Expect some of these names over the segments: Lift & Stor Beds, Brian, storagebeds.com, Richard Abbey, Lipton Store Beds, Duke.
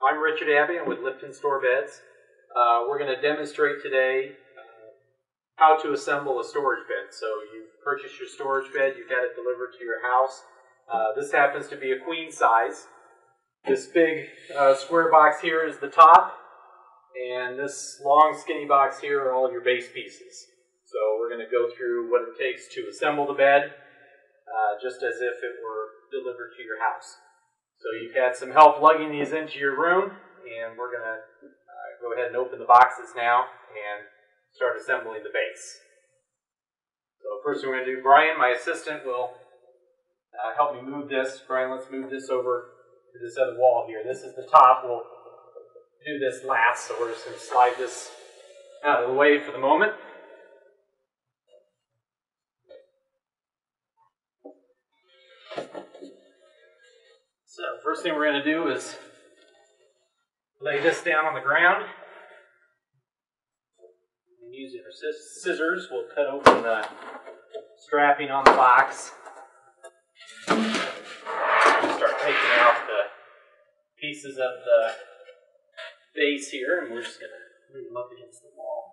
I'm Richard Abbey. I'm with Lipton Store Beds. We're going to demonstrate today how to assemble a storage bed. So you purchase your storage bed, you've got it delivered to your house. This happens to be a queen size. This big square box here is the top, and this long skinny box here are all of your base pieces. So we're going to go through what it takes to assemble the bed, just as if it were delivered to your house. So you've had some help lugging these into your room, and we're going to go ahead and open the boxes now and start assembling the base. So first we're going to do, Brian, my assistant, will help me move this. Brian, let's move this over to this other wall here. This is the top. We'll do this last, so we're just going to slide this out of the way for the moment. So first thing we're going to do is lay this down on the ground. And using our scissors, we'll cut open the strapping on the box. And start taking out the pieces of the base here, and we're just going to move them up against the wall.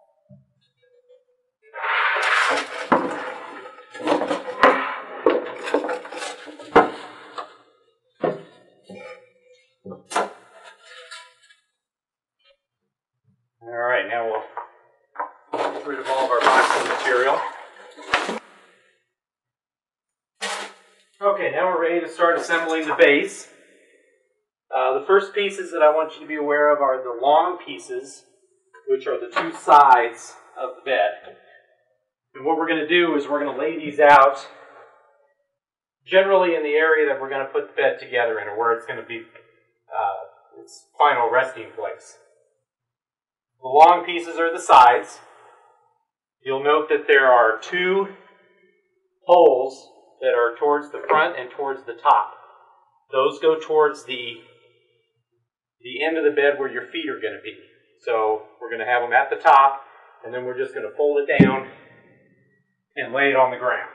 Alright, now we'll get rid of all of our boxing material. Okay, now we're ready to start assembling the base. The first pieces that I want you to be aware of are the long pieces, which are the two sides of the bed. And what we're going to do is we're going to lay these out generally in the area that we're going to put the bed together in, or where it's going to be its final resting place. The long pieces are the sides. You'll note that there are two holes that are towards the front and towards the top. Those go towards the end of the bed where your feet are going to be. So we're going to have them at the top, and then we're just going to fold it down and lay it on the ground.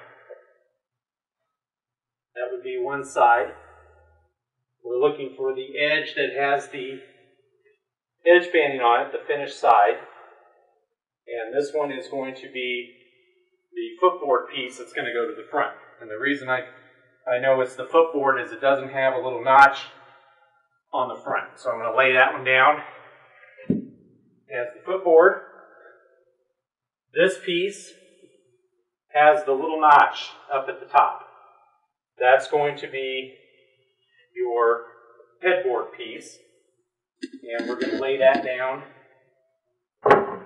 That would be one side. We're looking for the edge that has the edge banding on it, the finished side, and this one is going to be the footboard piece that's going to go to the front. And the reason I know it's the footboard is it doesn't have a little notch on the front. So I'm going to lay that one down as the footboard. This piece has the little notch up at the top. That's going to be your headboard piece. And we're going to lay that down up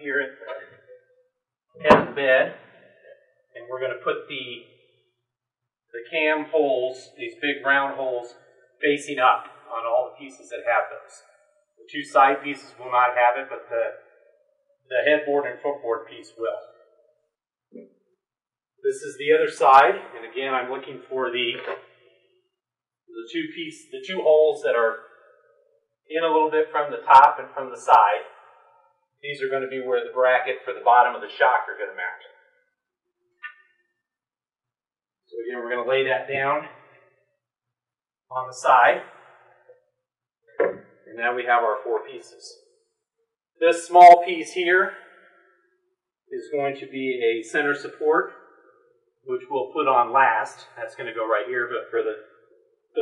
here at the head of the bed. And we're going to put the cam holes, these big round holes, facing up on all the pieces that have those. The two side pieces will not have it, but the headboard and footboard piece will. This is the other side, and again I'm looking for the two holes that are in a little bit from the top and from the side. These are going to be where the bracket for the bottom of the shock are going to match. So again, we're going to lay that down on the side. And now we have our four pieces. This small piece here is going to be a center support, which we'll put on last. That's going to go right here, but for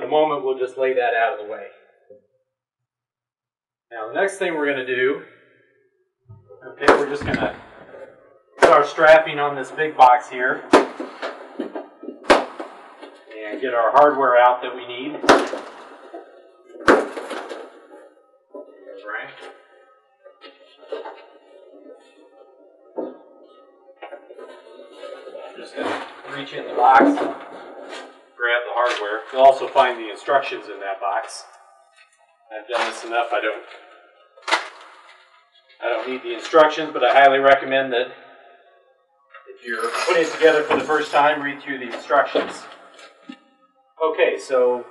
the moment, we'll just lay that out of the way. Now, the next thing we're going to do, okay, we're just going to put our strapping on this big box here and get our hardware out that we need. That's right. I'm just going to reach in the box. Grab the hardware. You'll also find the instructions in that box. I've done this enough. I don't need the instructions, but I highly recommend that if you're putting it together for the first time, read through the instructions. Okay, so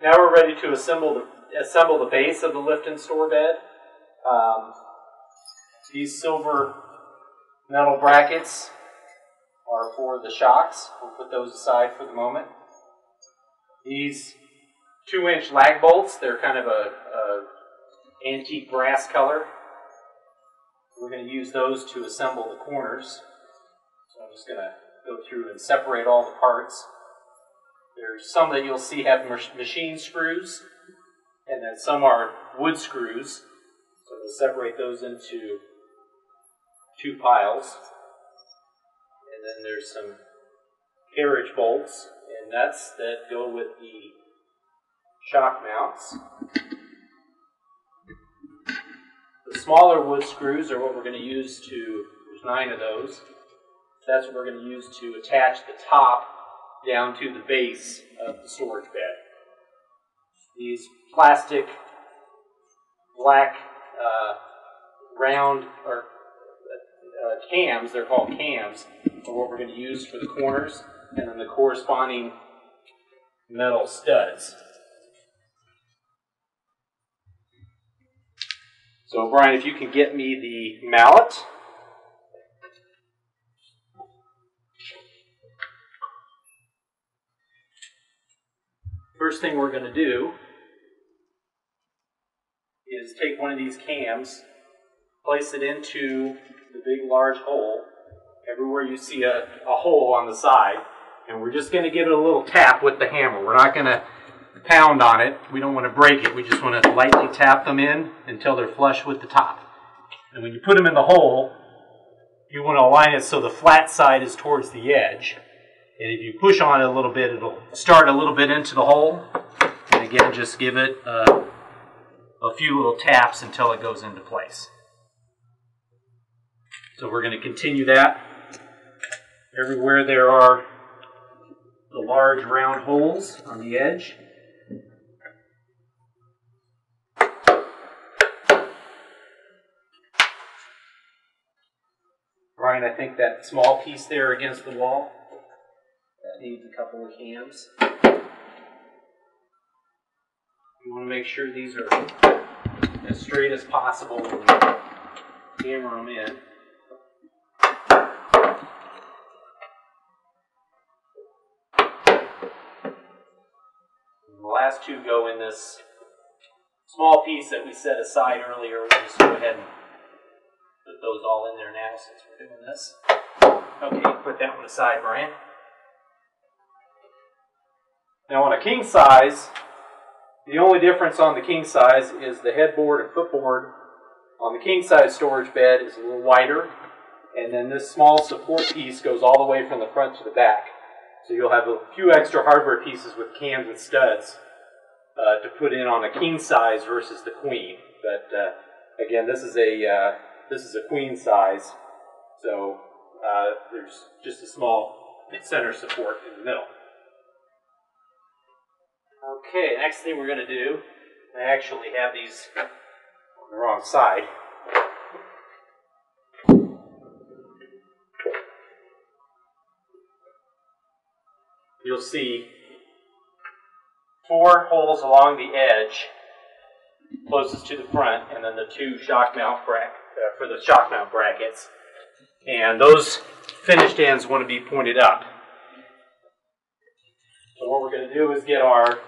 now we're ready to assemble the base of the Lipton store bed. These silver metal brackets are for the shocks. We'll put those aside for the moment. These 2-inch lag bolts. They're kind of a antique brass color. We're going to use those to assemble the corners. So I'm just going to go through and separate all the parts. There's some that you'll see have machine screws, and then some are wood screws. So we'll separate those into two piles. And then there's some carriage bolts and nuts that go with the shock mounts. The smaller wood screws are what we're going to use to, there's 9 of those, that's what we're going to use to attach the top down to the base of the storage bed. These plastic black round or cams, they're called cams, are what we're going to use for the corners, and then the corresponding metal studs. So Brian, if you can get me the mallet. First thing we're going to do is take one of these cams, place it into the big large hole. Everywhere you see a hole on the side, and we're just going to give it a little tap with the hammer. We're not going to pound on it. We don't want to break it. We just want to lightly tap them in until they're flush with the top. And when you put them in the hole, you want to align it so the flat side is towards the edge. And if you push on it a little bit, it'll start a little bit into the hole. And again, just give it a few little taps until it goes into place. So we're going to continue that. Everywhere there are the large round holes on the edge. Brian, I think that small piece there against the wall, that needs a couple of cams. You want to make sure these are as straight as possible when you hammer them in. The last two go in this small piece that we set aside earlier. We'll just go ahead and put those all in there now since we're doing this. Okay, put that one aside, Brian. Now on a king size, the only difference on the king size is the headboard and footboard on the king size storage bed is a little wider, and then this small support piece goes all the way from the front to the back. So you'll have a few extra hardware pieces with cams and studs to put in on a king size versus the queen. But again, this is a queen size, so there's just a small center support in the middle. Okay, next thing we're going to do, I actually have these on the wrong side. You'll see 4 holes along the edge, closest to the front, and then the 2 shock mount for the shock mount brackets. And those finished ends want to be pointed up. So what we're going to do is get our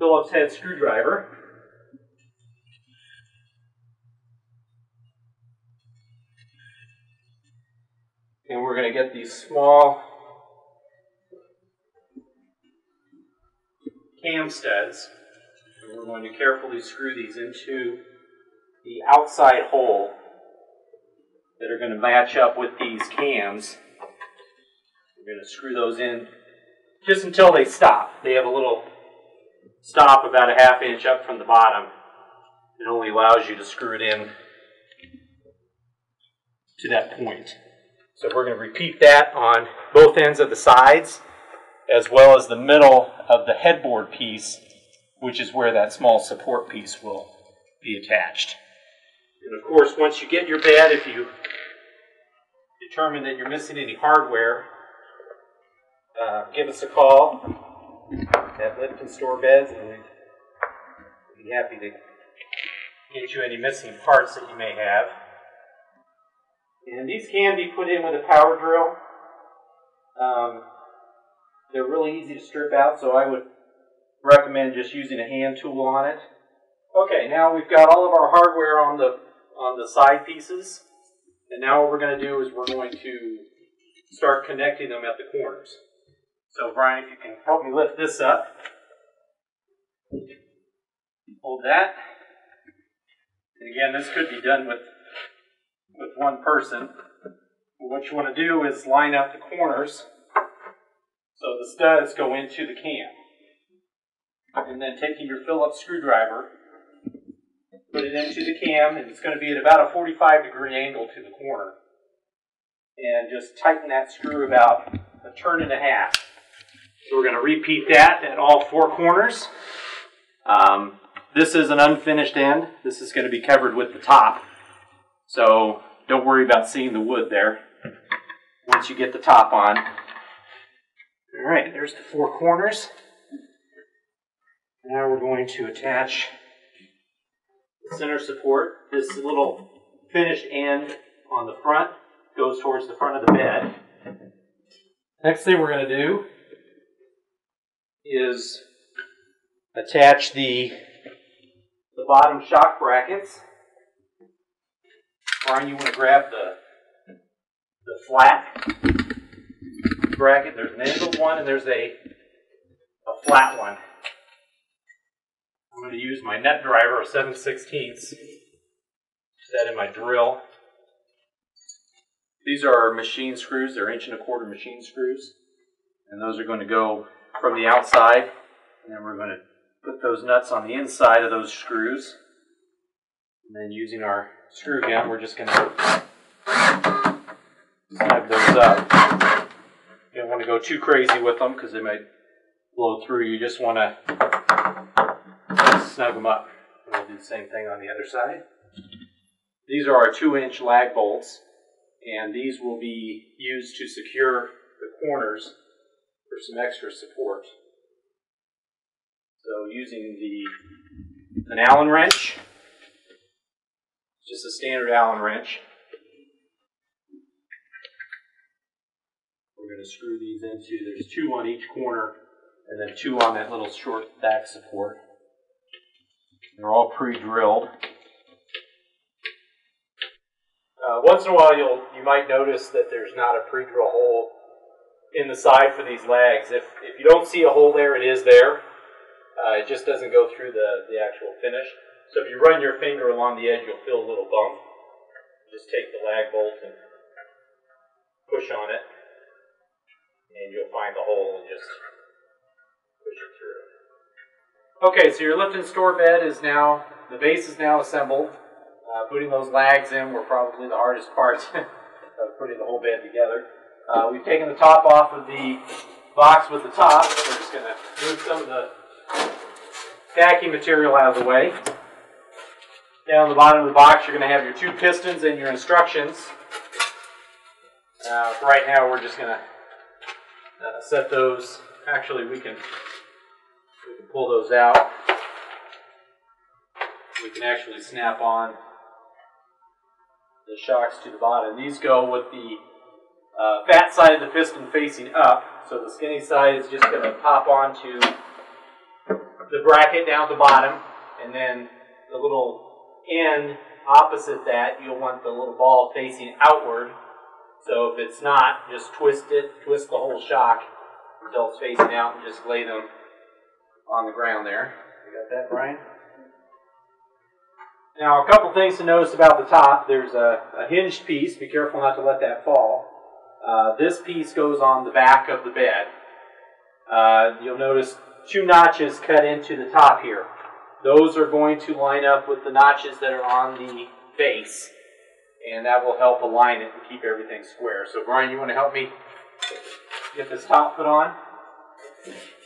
Phillips head screwdriver. And we're going to get these small cam studs, and we're going to carefully screw these into the outside hole that are going to match up with these cams. We're going to screw those in just until they stop. They have a little stop about a ½ inch up from the bottom. It only allows you to screw it in to that point. So we're going to repeat that on both ends of the sides, as well as the middle of the headboard piece, which is where that small support piece will be attached. And of course, once you get your bed, if you determine that you're missing any hardware, give us a call at Lift and Store Beds, and we'd be happy to get you any missing parts that you may have. And these can be put in with a power drill. They're really easy to strip out, so I would recommend just using a hand tool on it. Okay, now we've got all of our hardware on the side pieces, and now what we're going to do is we're going to start connecting them at the corners. So Brian, if you can help me lift this up. Hold that. And again, this could be done with one person. What you want to do is line up the corners so the studs go into the cam. And then taking your Phillips screwdriver, put it into the cam, and it's going to be at about a 45-degree angle to the corner. And just tighten that screw about a turn and a half. So we're going to repeat that at all four corners. This is an unfinished end. This is going to be covered with the top. So don't worry about seeing the wood there once you get the top on. All right, there's the four corners. Now we're going to attach the center support. This little finished end on the front goes towards the front of the bed. Next thing we're going to do is attach the bottom shock brackets. Brian, you want to grab the flat bracket. There's an angled one and there's a flat one. I'm going to use my nut driver of 7/16. Put that in my drill. These are machine screws. They're 1¼ inch machine screws. And those are going to go from the outside. And then we're going to put those nuts on the inside of those screws. And then using our screw gun, we're just going to snug those up. You don't want to go too crazy with them because they might blow through. You just want to snug them up. And we'll do the same thing on the other side. These are our 2-inch lag bolts. And these will be used to secure the corners for some extra support. So using an Allen wrench, just a standard Allen wrench, we're going to screw these into, there's 2 on each corner and then 2 on that little short back support. They're all pre-drilled. Once in a while, you might notice that there's not a pre-drill hole in the side for these lags. If you don't see a hole there, it is there. It just doesn't go through the actual finish. So if you run your finger along the edge, you'll feel a little bump. Just take the lag bolt and push on it, and you'll find the hole and just push it through. Okay, so your lift and store bed is now, the base is now assembled. Putting those lags in were probably the hardest part of putting the whole bed together. We've taken the top off of the box with the top. We're just going to move some of the tacky material out of the way. Down the bottom of the box, you're going to have your 2 pistons and your instructions. For right now, we're just going to set those. Actually, we can pull those out. We can actually snap on the shocks to the bottom. These go with the fat side of the piston facing up, so the skinny side is just going to pop onto the bracket down at the bottom, and then the little end opposite that, you'll want the little ball facing outward, so if it's not, just twist it, twist the whole shock until it's facing out and just lay them on the ground there. You got that, Brian? Now, a couple things to notice about the top. There's a hinged piece. Be careful not to let that fall. This piece goes on the back of the bed. You'll notice 2 notches cut into the top here. Those are going to line up with the notches that are on the base, and that will help align it and keep everything square. So, Brian, you want to help me get this top put on?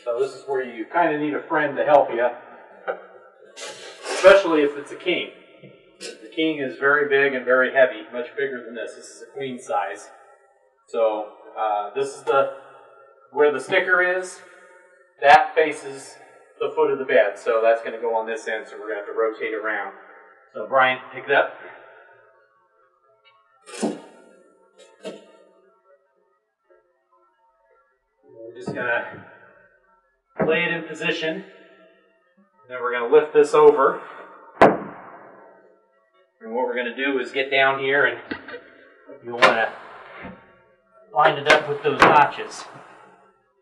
So this is where you kind of need a friend to help you, especially if it's a king. The king is very big and very heavy, much bigger than this. This is a queen size. So this is where the sticker is. That faces the foot of the bed, so that's going to go on this end, so we're going to have to rotate around. So Brian, pick it up. We're just going to lay it in position. Then we're going to lift this over. And what we're going to do is get down here and you'll want to line it up with those notches.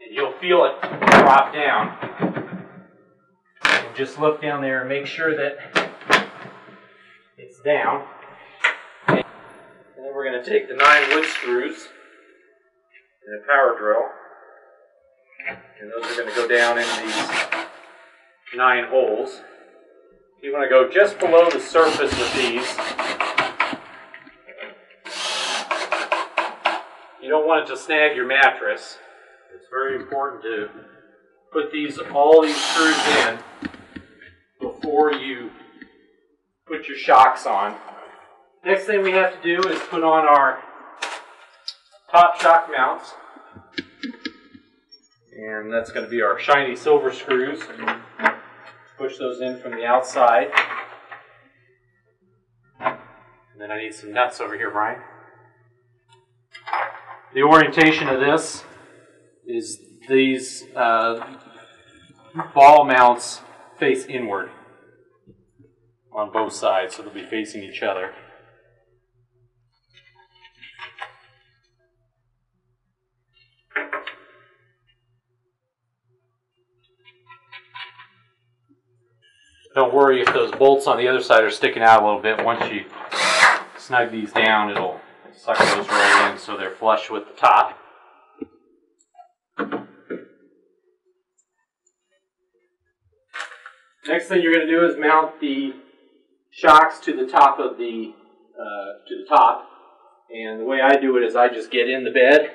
And you'll feel it drop down. And just look down there and make sure that it's down. And then we're going to take the 9 wood screws and a power drill. And those are going to go down in these 9 holes. You want to go just below the surface with these. You don't want it to snag your mattress. It's very important to put all these screws in before you put your shocks on. Next thing we have to do is put on our top shock mounts. And that's going to be our shiny silver screws. Push those in from the outside. And then I need some nuts over here, Brian. The orientation of this is these ball mounts face inward on both sides, so they'll be facing each other. Don't worry if those bolts on the other side are sticking out a little bit. Once you snug these down, it'll suck those right in so they're flush with the top. Next thing you're going to do is mount the shocks to the top of the top. And the way I do it is I just get in the bed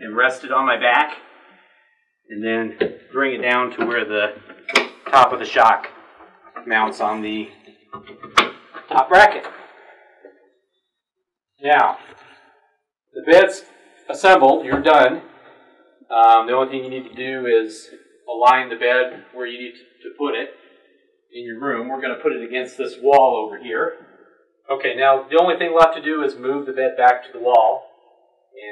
and rest it on my back, and then bring it down to where the top of the shock mounts on the top bracket. Now, the bed's assembled, you're done. The only thing you need to do is align the bed where you need to put it in your room. We're going to put it against this wall over here. Okay, now the only thing left to do is move the bed back to the wall,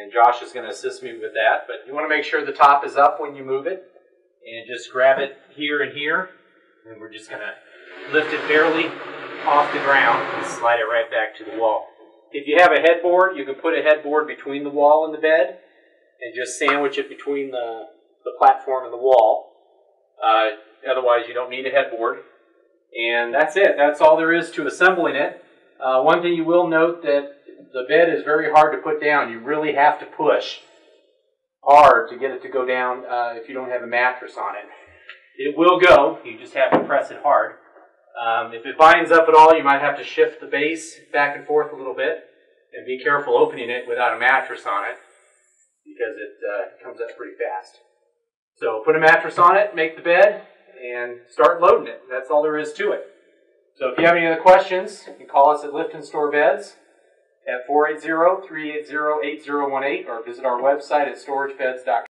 and Josh is going to assist me with that, but you want to make sure the top is up when you move it, and just grab it here and here, and we're just going to lift it barely off the ground and slide it right back to the wall. If you have a headboard, you can put a headboard between the wall and the bed and just sandwich it between the platform and the wall. Otherwise, you don't need a headboard. And that's it. That's all there is to assembling it. One thing you will note that the bed is very hard to put down. You really have to push hard to get it to go down if you don't have a mattress on it. It will go. You just have to press it hard. If it binds up at all, you might have to shift the base back and forth a little bit, and be careful opening it without a mattress on it, because it comes up pretty fast. So put a mattress on it, make the bed, and start loading it. That's all there is to it. So if you have any other questions, you can call us at Lift and Store Beds at 480-380-8018 or visit our website at storagebeds.com.